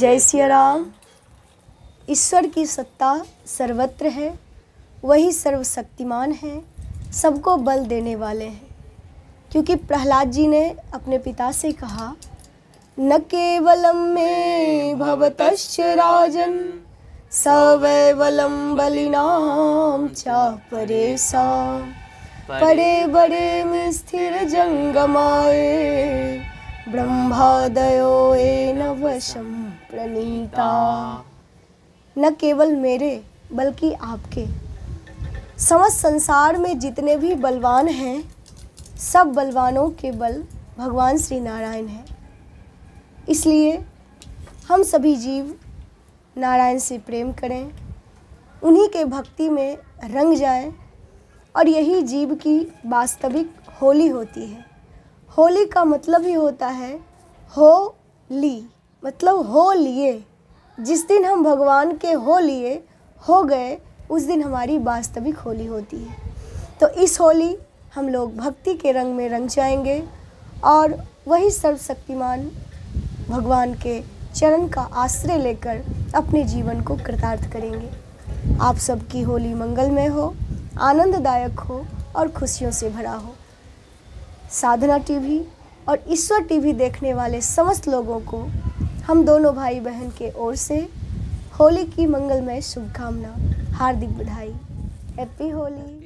जय सिया राम। ईश्वर की सत्ता सर्वत्र है, वही सर्वशक्तिमान है, सबको बल देने वाले हैं। क्योंकि प्रहलाद जी ने अपने पिता से कहा, न केवलम मे भवतश्च राजन सवैवलम बलिनाम चा परेशा परे बड़े में स्थिर जंगमाए ब्रह्मादयो एन वशम प्रणीता। न केवल मेरे बल्कि आपके समस्त संसार में जितने भी बलवान हैं, सब बलवानों के बल भगवान श्री नारायण हैं। इसलिए हम सभी जीव नारायण से प्रेम करें, उन्हीं के भक्ति में रंग जाएं, और यही जीव की वास्तविक होली होती है। होली का मतलब ही होता है हो ली, मतलब हो लिए। जिस दिन हम भगवान के हो लिए हो गए, उस दिन हमारी वास्तविक होली होती है। तो इस होली हम लोग भक्ति के रंग में रंग जाएंगे और वही सर्वशक्तिमान भगवान के चरण का आश्रय लेकर अपने जीवन को कृतार्थ करेंगे। आप सबकी होली मंगलमय हो, आनंददायक हो और खुशियों से भरा हो। साधना टीवी और ईश्वर टीवी देखने वाले समस्त लोगों को हम दोनों भाई बहन के ओर से होली की मंगलमय शुभकामना, हार्दिक बधाई। हैप्पी होली।